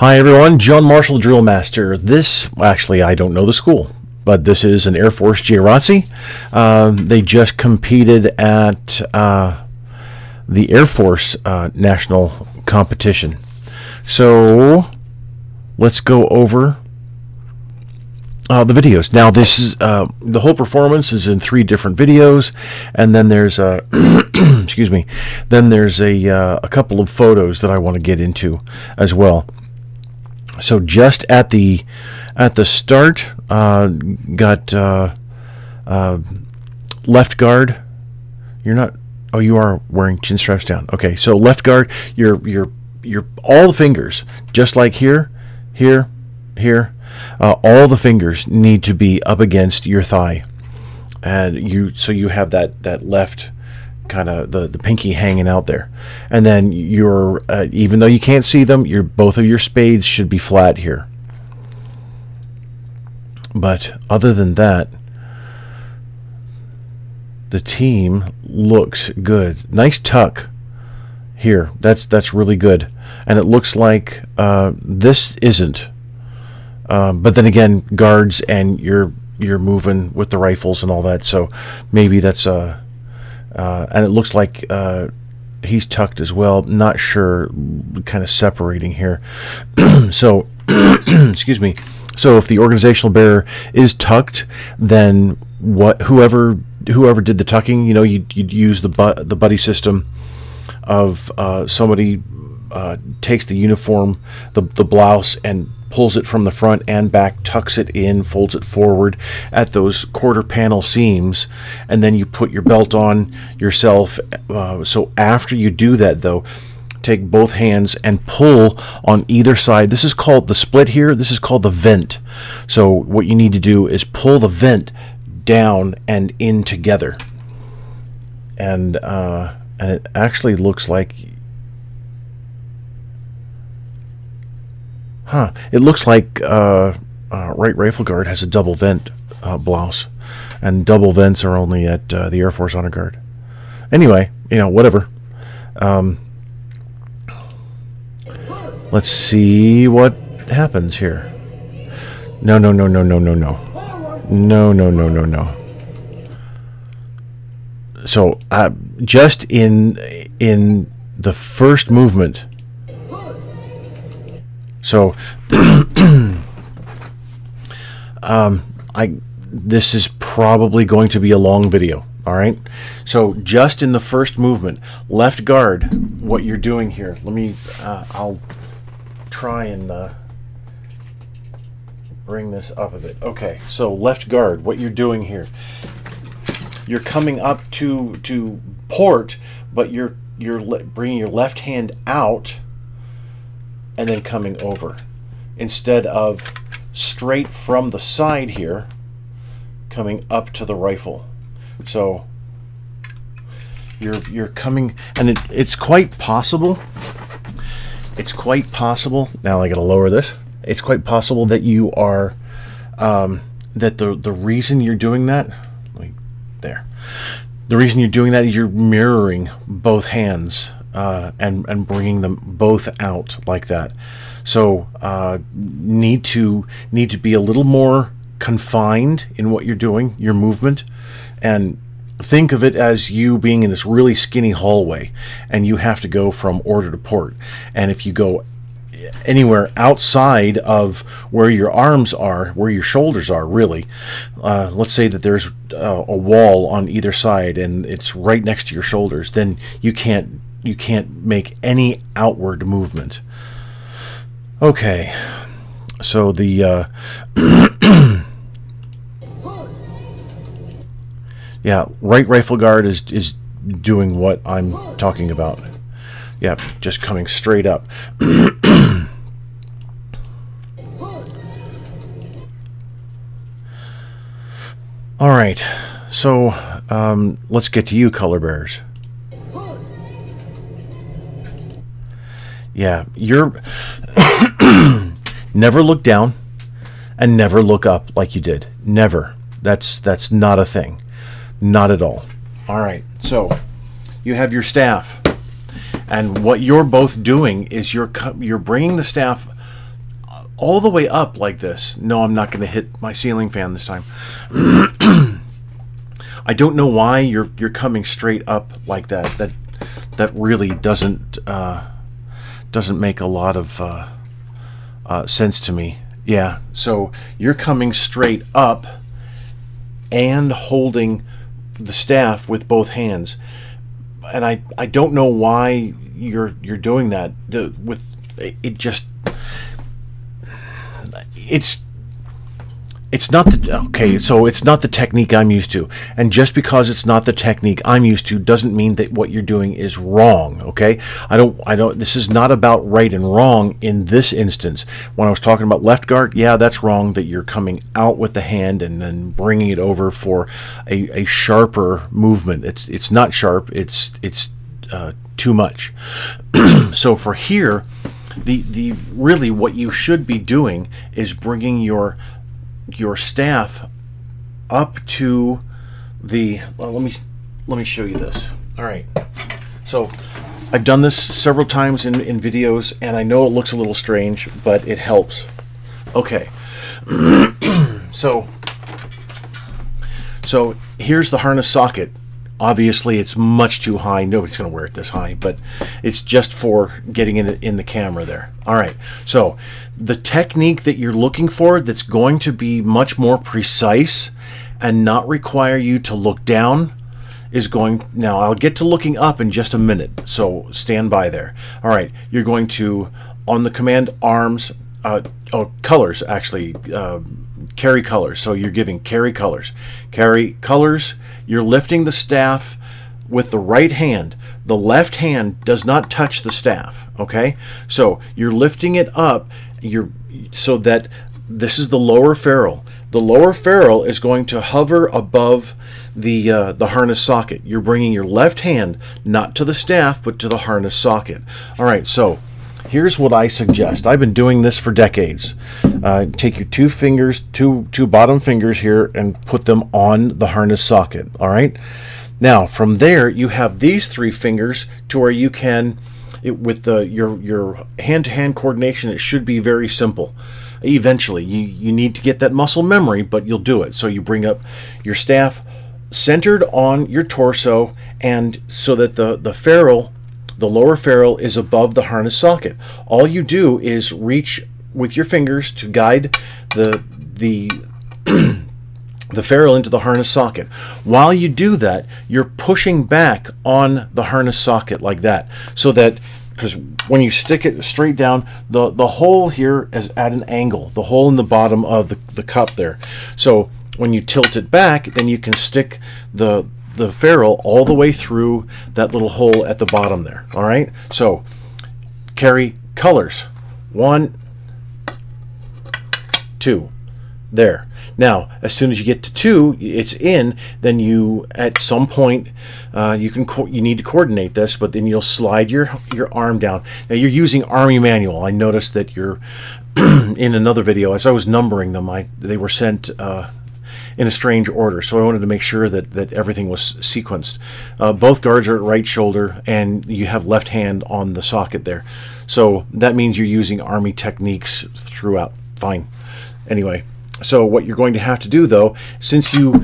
Hi everyone, John Marshall, Drill Master. Actually, I don't know the school, but this is an Air Force JROTC. They just competed at the Air Force National Competition. So let's go over the videos. Now this is, the whole performance is in 3 different videos, and then there's a, excuse me, then there's a couple of photos that I want to get into as well. So just at the start, got left guard. You're not. Oh, you are wearing chin straps down. Okay, so left guard. Your all the fingers, just like here, here, here. All the fingers need to be up against your thigh, and so you have that left. Kind of the pinky hanging out there, and then you're even though you can't see them, both of your spades should be flat here. But other than that, the team looks good. Nice tuck here. That's really good, and it looks like this isn't. But then again, guards and you're moving with the rifles and all that, so maybe that's a. And it looks like he's tucked as well. Not sure, kind of separating here. So, excuse me. So if the organizational bearer is tucked, then whoever did the tucking, you know, you'd use the buddy system of somebody takes the uniform, the blouse, and pulls it from the front and back, tucks it in, folds it forward at those quarter panel seams, and then you put your belt on yourself. So after you do that, though, take both hands and pull on either side. This is called the split here. This is called the vent. So what you need to do is pull the vent down and in together. And it actually looks like... Huh. It looks like right rifle guard has a double vent blouse, and double vents are only at the Air Force Honor Guard. Anyway, you know, whatever. Let's see what happens here. No, no, no, no, no, no, no, no, no, no, no, no. So just in the first movement. So, this is probably going to be a long video, all right? So, just in the first movement, left guard, what you're doing here, let me, I'll try and bring this up a bit. Okay, so left guard, what you're doing here, you're coming up to port, but you're bringing your left hand out, and then coming over instead of straight from the side here, coming up to the rifle. So you're coming, and it's quite possible. It's quite possible. Now I gotta lower this. It's quite possible that you are that the reason you're doing that. There. The reason you're doing that is you're mirroring both hands. And bringing them both out like that, so need to be a little more confined in what you're doing, your movement, and think of it as you being in this really skinny hallway, and you have to go from order to port. And if you go anywhere outside of where your arms are, where your shoulders are, really, let's say that there's a wall on either side and it's right next to your shoulders, then you can't make any outward movement. Okay, so the yeah, right rifle guard is doing what I'm talking about. Yeah, just coming straight up. All right, so let's get to you, color bearers. Yeah, you're never look down and never look up like you did. Never. That's not a thing. Not at all. All right. So, you have your staff. And what you're both doing is you're bringing the staff all the way up like this. No, I'm not going to hit my ceiling fan this time. I don't know why you're coming straight up like that. That really doesn't make a lot of sense to me. Yeah, so you're coming straight up and holding the staff with both hands, and I don't know why you're doing that. It's not the, okay, so it's not the technique I'm used to. And just because it's not the technique I'm used to doesn't mean that what you're doing is wrong, okay? This is not about right and wrong in this instance. When I was talking about left guard, yeah, that's wrong that you're coming out with the hand and then bringing it over for a sharper movement. It's not sharp, it's too much. So for here, the really what you should be doing is bringing your staff up to the, well, let me show you this. All right, so I've done this several times in videos, and I know it looks a little strange, but it helps. Okay. so here's the harness socket. Obviously it's much too high, nobody's gonna wear it this high, but it's just for getting it in the camera there. All right, so the technique that you're looking for that's going to be much more precise and not require you to look down is going, now I'll get to looking up in just a minute, so stand by there. All right, you're going to, on the command arms, colors actually, carry colors. So you're giving carry colors. Carry colors, you're lifting the staff with the right hand. The left hand does not touch the staff, okay? So you're lifting it up, so that this is the lower ferrule. The lower ferrule is going to hover above the harness socket. You're bringing your left hand not to the staff, but to the harness socket. All right, so here's what I suggest. I've been doing this for decades. Take your two fingers, two bottom fingers here, and put them on the harness socket. All right. Now from there, you have these three fingers to where you can, with your hand-to-hand coordination, it should be very simple. Eventually, you need to get that muscle memory, but you'll do it. So you bring up your staff centered on your torso, and so that the ferrule, the lower ferrule, is above the harness socket. All you do is reach with your fingers to guide the ferrule into the harness socket. While you do that, you're pushing back on the harness socket like that, so that, because when you stick it straight down, the hole here is at an angle, the hole in the bottom of the cup there. So when you tilt it back, then you can stick the ferrule all the way through that little hole at the bottom there. All right, so carry colors, 1, 2 there. Now as soon as you get to 2, it's in, then you at some point you need to coordinate this, but then you'll slide your arm down. Now you're using Army manual. I noticed that you're in another video, as I was numbering them, they were sent in a strange order, so I wanted to make sure that everything was sequenced. Both guards are at right shoulder, and you have left hand on the socket there, so that means you're using Army techniques throughout. Fine. Anyway, so what you're going to have to do, though, since you're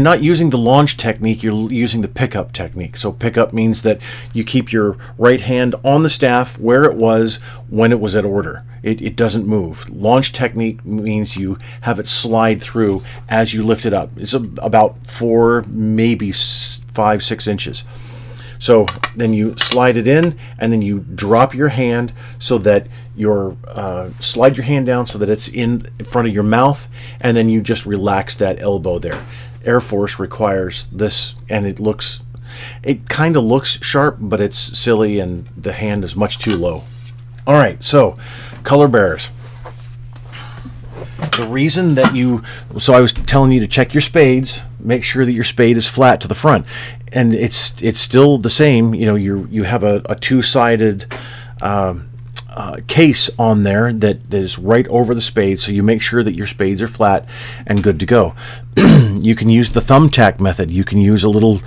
not using the launch technique, you're using the pickup technique. So pickup means that you keep your right hand on the staff where it was when it was at order. It doesn't move. Launch technique means you have it slide through as you lift it up. It's about 4, maybe 5, 6 inches. So then you slide it in, and then you drop your hand so that slide your hand down so that it's in front of your mouth, and then you just relax that elbow there. Air Force requires this, and it kind of looks sharp, but it's silly, and the hand is much too low. All right, so color bearers. The reason that so I was telling you to check your spades, make sure that your spade is flat to the front, and it's still the same. You know, you have a two-sided case on there that is right over the spade, so you make sure that your spades are flat and good to go. You can use the thumbtack method. You can use a little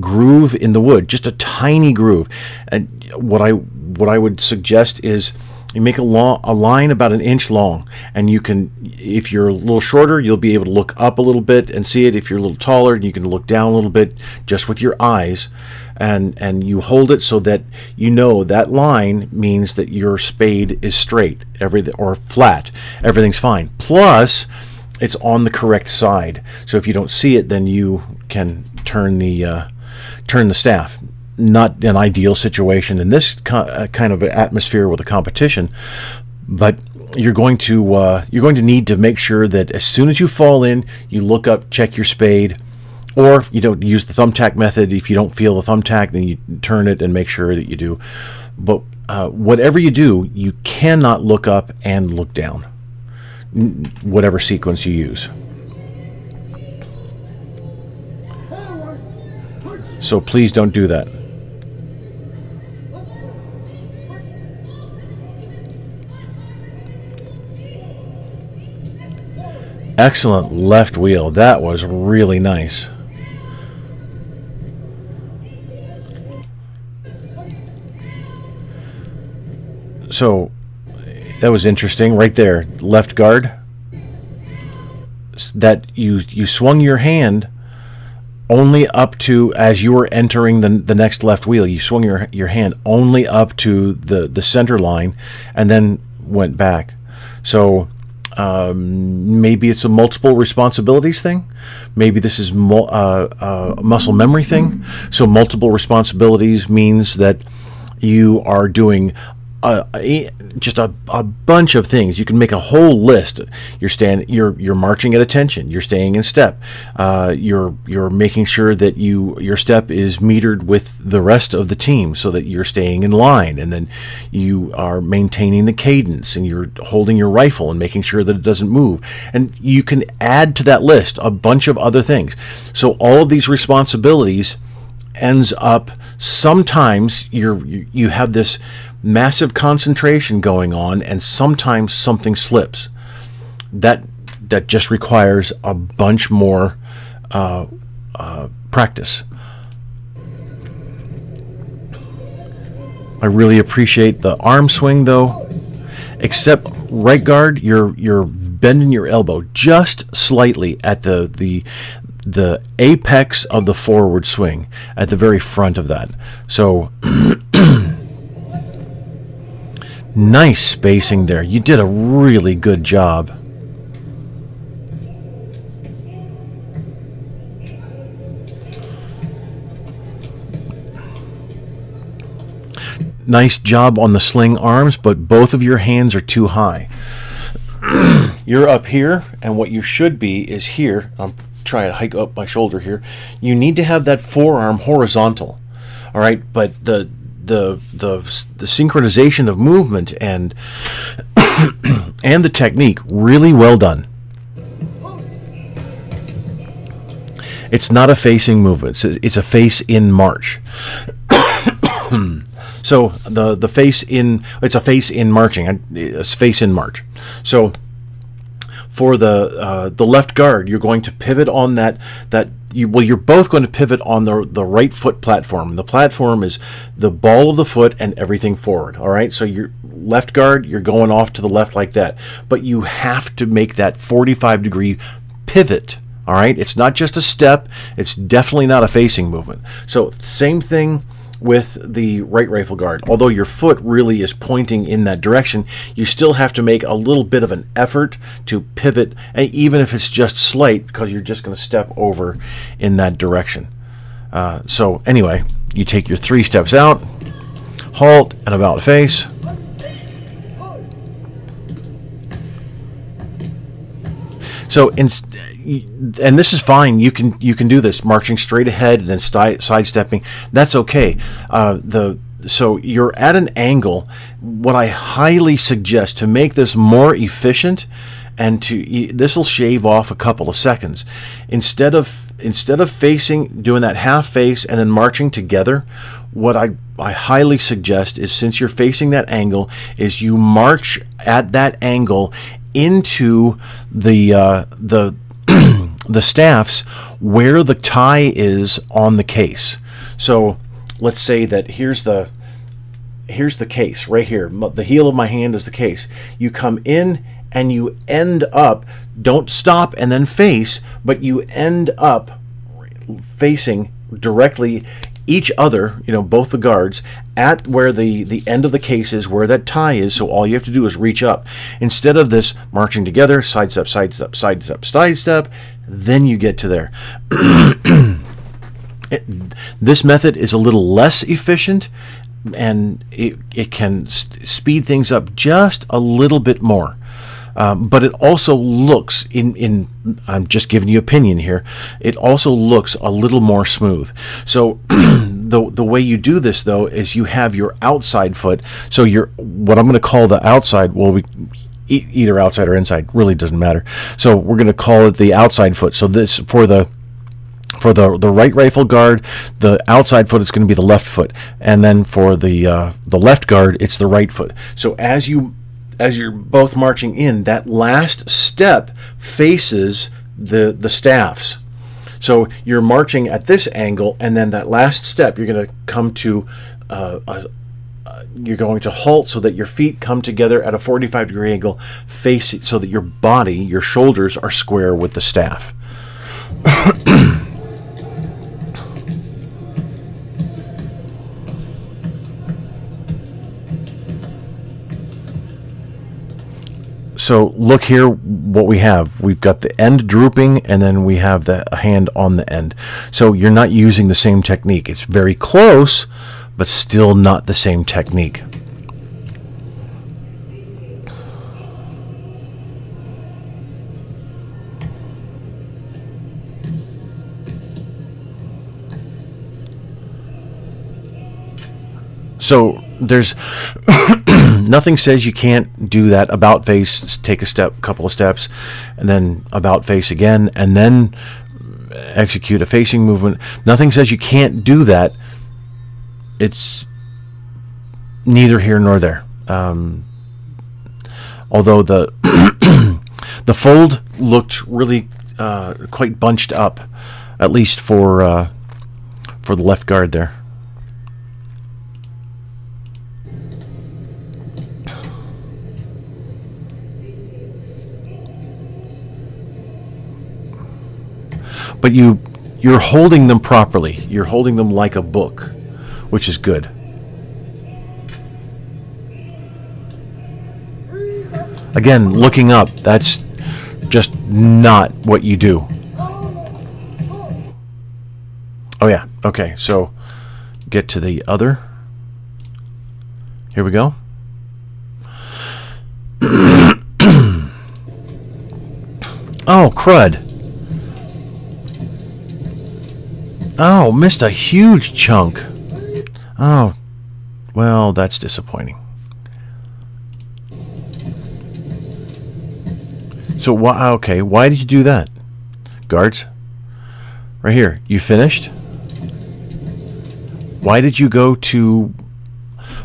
groove in the wood, just a tiny groove. And what I would suggest is You make a line about 1 inch long, and you can, if you're a little shorter, you'll be able to look up a little bit and see it. If you're a little taller, you can look down a little bit just with your eyes, and you hold it so that you know that line means that your spade is straight, or flat. Everything's fine. Plus, it's on the correct side. So if you don't see it, then you can turn the staff. Not an ideal situation in this kind of atmosphere with a competition, but you're going to need to make sure that as soon as you fall in, you look up, check your spade, or you don't use the thumbtack method. If you don't feel the thumbtack, then you turn it and make sure that you do. But whatever you do, you cannot look up and look down, whatever sequence you use. So please don't do that. Excellent left wheel. That was really nice. So that was interesting right there. Left guard. That you swung your hand only up to, as you were entering the next left wheel, you swung your hand only up to the center line and then went back. So maybe it's a multiple responsibilities thing. Maybe this is muscle memory thing. So multiple responsibilities means that you are doing just a bunch of things. You can make a whole list. You're marching at attention. You're staying in step. You're making sure that your step is metered with the rest of the team, so that you're staying in line. And then you are maintaining the cadence, and you're holding your rifle and making sure that it doesn't move. And you can add to that list a bunch of other things. So all of these responsibilities ends up, sometimes you have this massive concentration going on, and sometimes something slips. That just requires a bunch more practice. I really appreciate the arm swing, though. Except right guard, you're bending your elbow just slightly at the apex of the forward swing, at the very front of that. So nice spacing there. You did a really good job. Nice job on the sling arms, but both of your hands are too high. You're up here, and what you should be is here. I'm trying to hike up my shoulder here. You need to have that forearm horizontal, all right? But the synchronization of movement and and the technique, really well done. It's not a facing movement. It's a face in march. So the face in, it's a face in marching. It's face in march. So for the left guard, you're going to pivot on you're both going to pivot on the right foot platform. The platform is the ball of the foot and everything forward. All right, so your left guard, you're going off to the left like that, but you have to make that 45-degree pivot. All right, it's not just a step. It's definitely not a facing movement. So same thing with the right rifle guard. Although your foot really is pointing in that direction, you still have to make a little bit of an effort to pivot, and even if it's just slight, because you're just going to step over in that direction. So anyway, you take your 3 steps out, halt, and about face. So, and this is fine. You can do this, marching straight ahead and then sidestepping. That's okay. So you're at an angle. What I highly suggest to make this more efficient, and this will shave off a couple of seconds. Instead of facing, doing that half face and then marching together, what I highly suggest is, since you're facing that angle, is you march at that angle into the the staffs where the tie is on the case. So let's say that here's the here's the case right here. The heel of my hand is the case. You come in and you end up, don't stop and then face, but you end up facing directly each other, you know, both the guards, at where the end of the case is, where that tie is, so all you have to do is reach up. Instead of this marching together, side step, side step, side step, side step, then you get to there. This method is a little less efficient, and it can speed things up just a little bit more. But it also looks, I'm just giving you opinion here, it also looks a little more smooth. So the way you do this, though, is you have your outside foot. So what I'm going to call the outside, well, either outside or inside, really doesn't matter. So we're going to call it the outside foot. So this, for the right rifle guard, the outside foot is going to be the left foot. And then for the left guard, it's the right foot. So as you're both marching in, that last step faces the staffs. So you're marching at this angle, and then that last step, you're going to come to, you're going to halt so that your feet come together at a 45-degree angle, face it so that your body, your shoulders, are square with the staff. So look here what we have. We've got the end drooping, and then we have the hand on the end. So you're not using the same technique. It's very close, but still not the same technique. So there's nothing says you can't do that about face, take a step, couple of steps, and then about face again, and then execute a facing movement. Nothing says you can't do that. It's neither here nor there. Although the fold looked really quite bunched up, at least for the left guard there. But you're holding them properly. You're holding them like a book, which is good. Again, looking up, that's just not what you do. Oh yeah, okay, so get to the other. Here we go. Oh, crud. Oh, missed a huge chunk. Oh, well, that's disappointing. So, okay, why did you do that? Guards, right here, you finished? Why did you go to...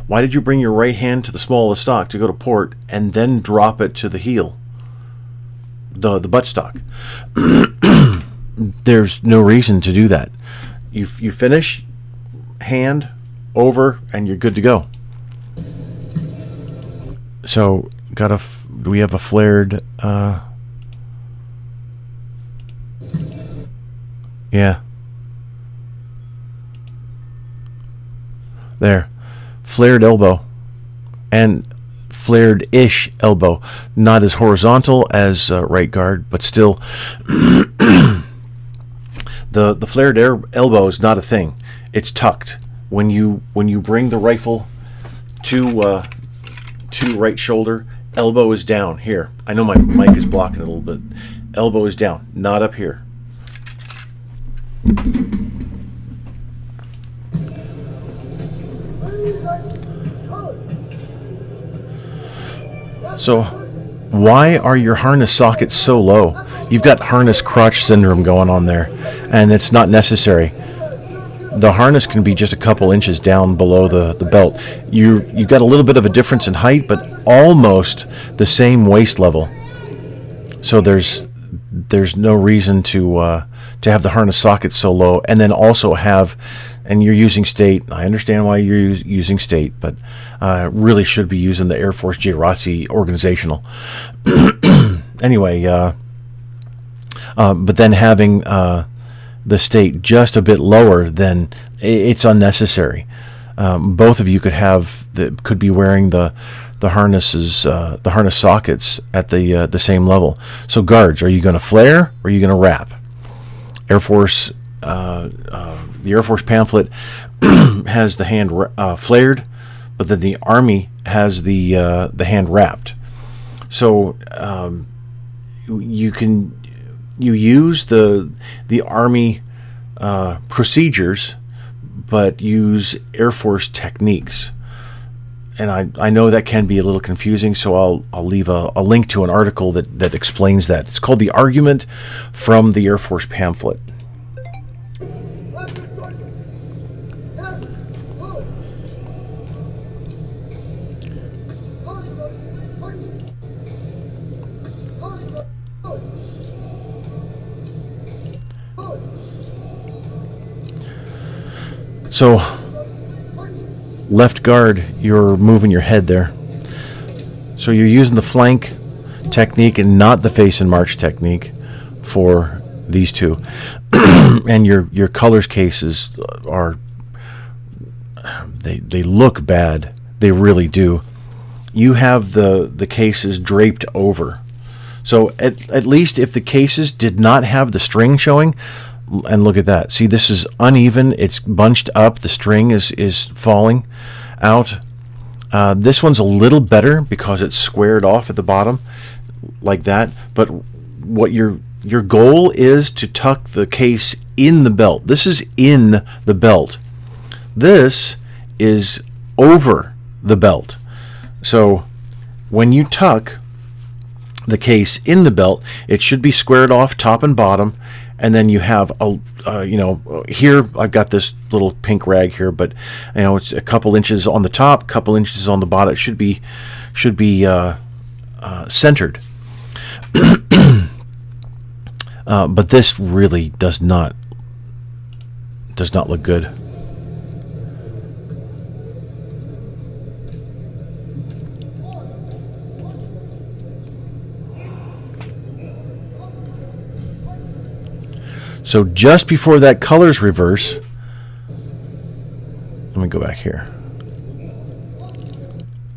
Why did you bring your right hand to the small of the stock to go to port and then drop it to the heel? The buttstock. There's no reason to do that. You finish, hand over, and you're good to go. So do we have a flared? Yeah. There, flared elbow, and flared-ish elbow, not as horizontal as right guard, but still. The flared elbow is not a thing. It's tucked. When you bring the rifle to right shoulder, elbow is down here. I know my mic is blocking a little bit. Elbow is down, not up here. So why are your harness sockets so low? You've got harness crotch syndrome going on there, and it's not necessary. The harness can be just a couple inches down below the belt. You've got a little bit of a difference in height, but almost the same waist level. So there's no reason to have the harness socket so low, and then also have and you're using state, I understand why you're using state, but really should be using the Air Force JROTC organizational. Anyway, but then having the state just a bit lower, then it's unnecessary. Both of you could have could be wearing the harnesses, the harness sockets at the same level. So guards, are you going to flare or are you going to wrap? Air Force, the Air Force pamphlet has the hand flared, but then the Army has the hand wrapped. So you use the Army procedures, but use Air Force techniques. And I know that can be a little confusing, so I'll leave a link to an article that explains that. It's called The Argument from the Air Force Pamphlet. So, left guard, you're moving your head there. So you're using the flank technique and not the face and march technique for these two. And your colors cases are, they look bad. They really do. You have the cases draped over. So at least if the cases did not have the string showing, and look at that. See, this is uneven. It's bunched up. The string is falling out. This one's a little better because it's squared off at the bottom like that. But what your goal is to tuck the case in the belt. This is in the belt. This is over the belt. So when you tuck the case in the belt, it should be squared off top and bottom. And then you have a, you know, here I've got this little pink rag here, but you know it's a couple inches on the top, couple inches on the bottom. It should be centered. But this really does not look good. So just before that colors reverse, let me go back here.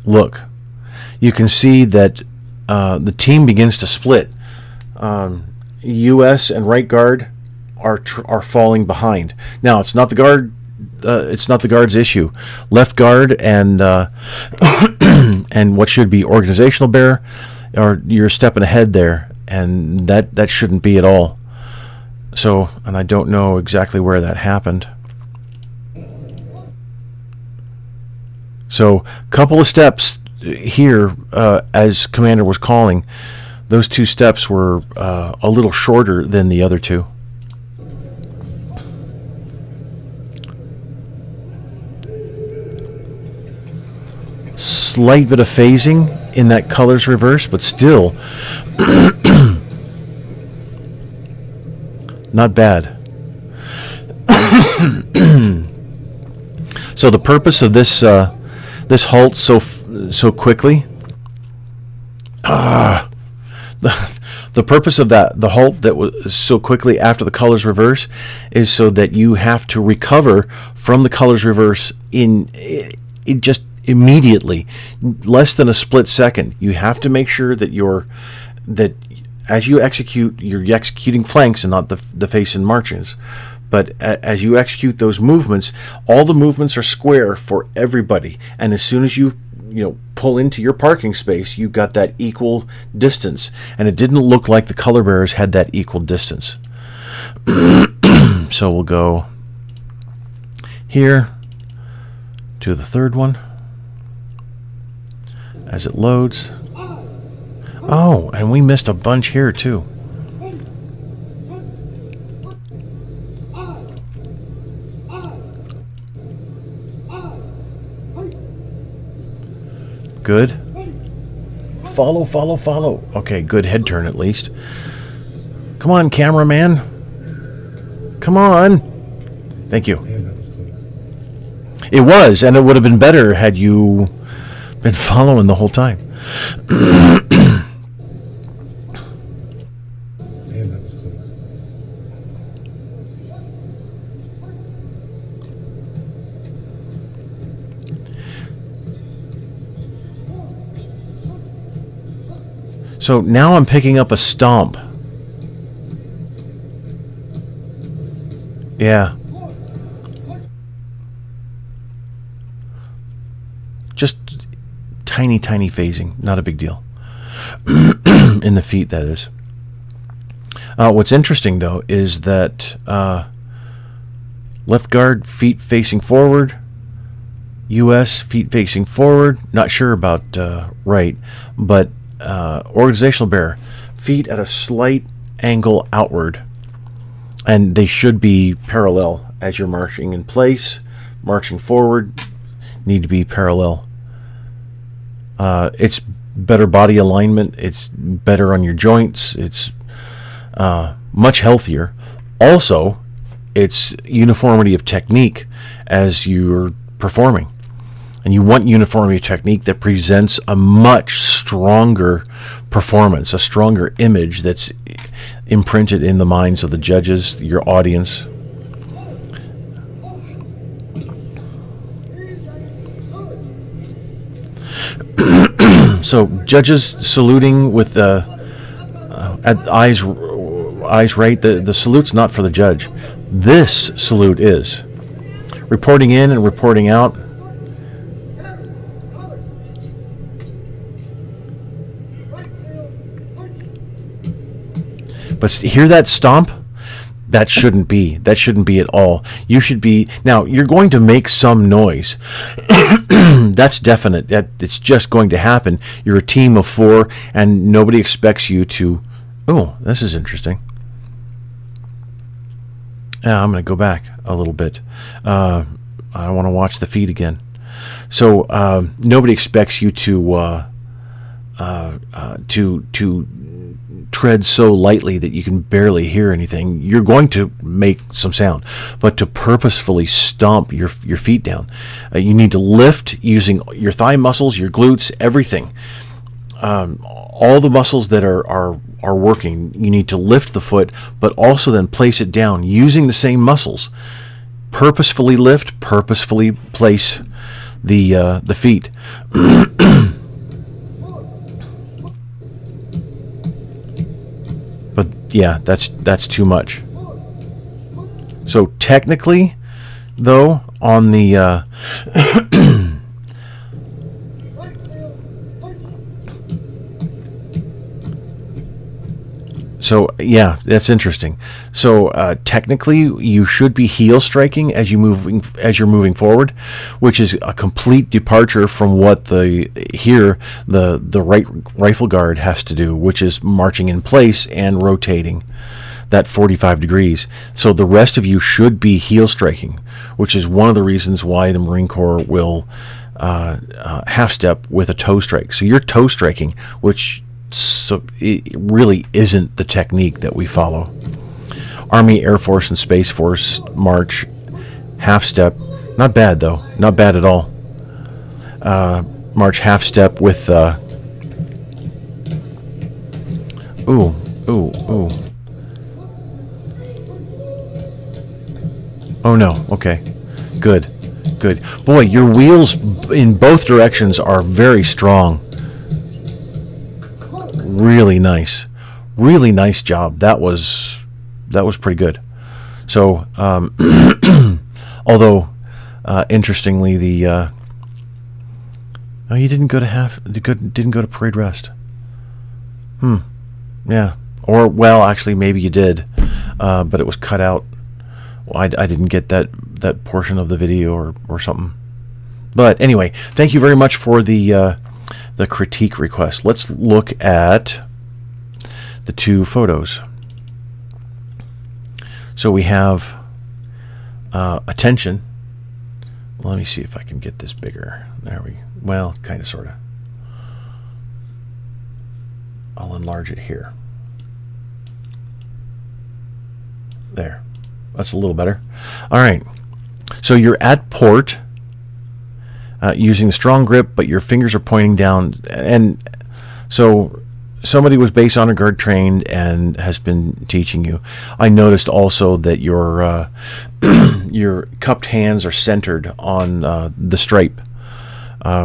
Look, you can see that the team begins to split. U.S. and right guard are falling behind. Now it's not the guard, it's not the guard's issue. Left guard and and what should be organizational bearer, or you're stepping ahead there, and that shouldn't be at all. So, and I don't know exactly where that happened. So, a couple of steps here, as Commander was calling, those two steps were a little shorter than the other two. Slight bit of phasing in that colors reverse, but still... Not bad. So the purpose of this this halt so quickly, the purpose of the halt that was so quickly after the colors reverse is so that you have to recover from the colors reverse in it just immediately, less than a split second. You have to make sure that as you execute, you're executing flanks and not the face and marches. But as you execute those movements, all the movements are square for everybody. And as soon as you pull into your parking space, you got that equal distance. And it didn't look like the color bearers had that equal distance. So we'll go here to the third one as it loads. Oh, and we missed a bunch here, too. Good. Follow, follow, follow. Okay, good head turn at least. Come on, cameraman. Come on. Thank you. It was, and it would have been better had you been following the whole time. Damn, that was close. So now I'm picking up a stomp. Yeah. Just tiny, tiny phasing. Not a big deal. In the feet, that is. What's interesting, though, is that left guard, feet facing forward. U.S., feet facing forward. Not sure about right. But organizational bearer, feet at a slight angle outward. And they should be parallel as you're marching in place. Marching forward, need to be parallel. It's better body alignment. It's better on your joints. It's much healthier. Also, it's uniformity of technique as you're performing. And you want uniformity of technique that presents a much stronger performance, a stronger image that's imprinted in the minds of the judges, your audience. So judges saluting with at eyes right. The salute's not for the judge. This salute is reporting in and reporting out. But hear that stomp? That shouldn't be. That shouldn't be at all. You should be... Now, you're going to make some noise. That's definite. It's just going to happen. You're a team of four, and nobody expects you to... Oh, this is interesting. Yeah, I'm going to go back a little bit. I want to watch the feed again. So, nobody expects you to tread so lightly that you can barely hear anything. You're going to make some sound, but to purposefully stomp your feet down, you need to lift using your thigh muscles, your glutes, everything, all the muscles that are working. You need to lift the foot, but also then place it down using the same muscles. Purposefully lift, purposefully place the feet. Yeah, that's too much. So technically, though, on the so yeah, that's interesting. So technically, you should be heel striking as you moving forward, which is a complete departure from what the right rifle guard has to do, which is marching in place and rotating that 45 degrees. So the rest of you should be heel striking, which is one of the reasons why the Marine Corps will half step with a toe strike. So you're toe striking, which so it really isn't the technique that we follow. Army, Air Force, and Space Force march half step. Not bad, though. Not bad at all. March half step with ooh, ooh, ooh. Oh no. Okay. Good. Good. Boy, your wheels in both directions are very strong. Really nice job. That was pretty good. So, although interestingly, the oh, you didn't go to parade rest. Hmm. Yeah. Or well, actually, maybe you did, but it was cut out. Well, I didn't get that portion of the video or something. But anyway, thank you very much for the critique request. Let's look at the two photos. So we have attention. Let me see if I can get this bigger. There we go. Well, kind of, sort of. I'll enlarge it here. There. That's a little better. All right. So you're at port using strong grip, but your fingers are pointing down. And so somebody was base honor guard trained and has been teaching you. I noticed also that your cupped hands are centered on the stripe,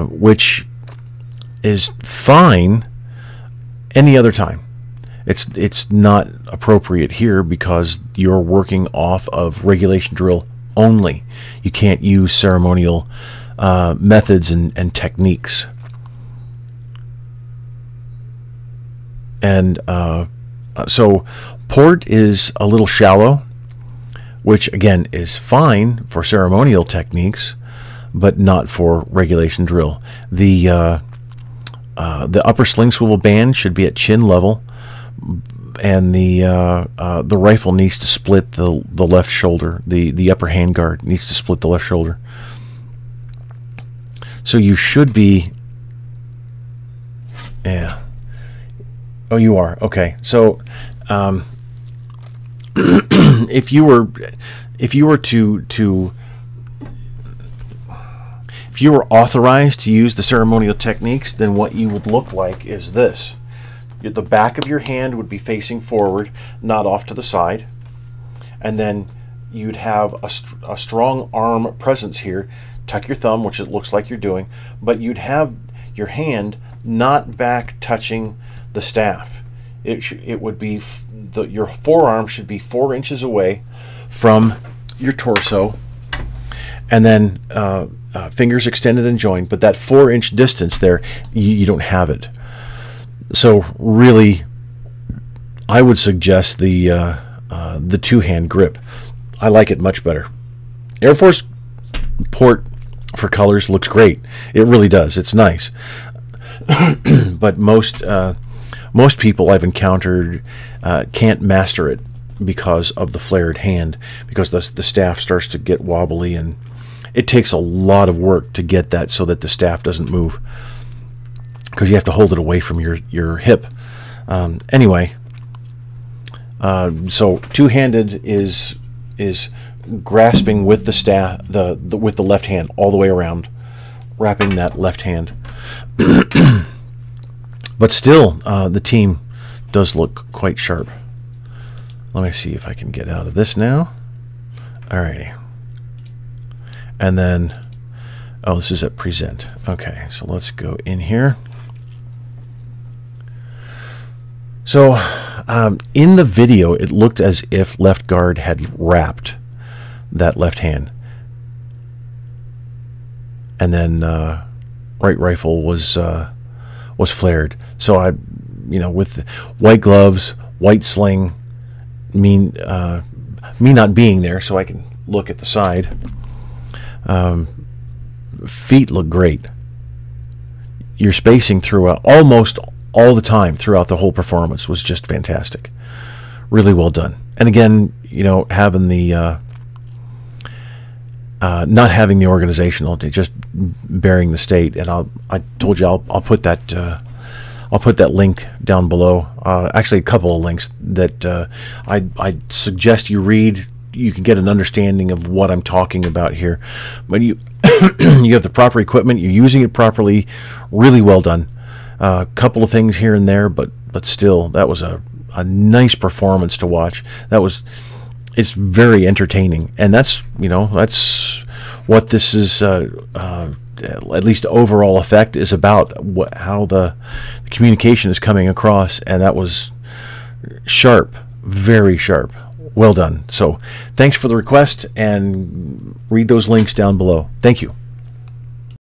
which is fine any other time. It's not appropriate here because you're working off of regulation drill only. You can't use ceremonial methods and techniques. And so port is a little shallow, which again is fine for ceremonial techniques, but not for regulation drill. The upper sling swivel band should be at chin level, and the rifle needs to split the left shoulder. The upper handguard needs to split the left shoulder. So you should be, yeah. Oh, you are okay. So, if you were authorized to use the ceremonial techniques, then what you would look like is this. The back of your hand would be facing forward, not off to the side, and then you'd have a strong arm presence here. Tuck your thumb, which it looks like you're doing, but you'd have your hand not back touching the staff. It would be your forearm should be 4 inches away from your torso, and then fingers extended and joined. But that 4-inch distance there, you don't have it. So really, I would suggest the two-hand grip. I like it much better. Air Force port for colors looks great. It really does. It's nice. But most people I've encountered can't master it because of the flared hand, because the staff starts to get wobbly, and it takes a lot of work to get that so that the staff doesn't move, because you have to hold it away from your hip. So two-handed is grasping with the staff, with the left hand all the way around, wrapping that left hand. But still, the team does look quite sharp. Let me see if I can get out of this now. Alrighty. And then, oh, this is at present. Okay, so let's go in here. So in the video, it looked as if left guard had wrapped that left hand. And then right rifle was flared. So I, with white gloves, white sling, me not being there, so I can look at the side. Feet look great. Your spacing throughout, almost all the time throughout the whole performance, was just fantastic. Really well done. And again, having the not having the organizational, just bearing the state. And I told you I'll put that link down below. Actually, a couple of links that I suggest you read. You can get an understanding of what I'm talking about here. But you have the proper equipment. You're using it properly. Really well done. A couple of things here and there, but still, that was a nice performance to watch. It's very entertaining, and that's what this is. At least overall effect is about how the communication is coming across, and that was sharp, very sharp. Well done. So thanks for the request, and read those links down below. Thank you.